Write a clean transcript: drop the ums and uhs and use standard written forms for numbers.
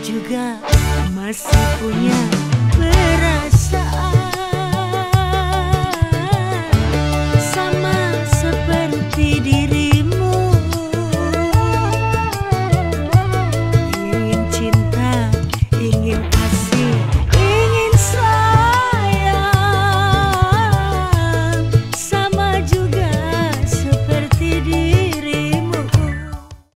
juga masih punya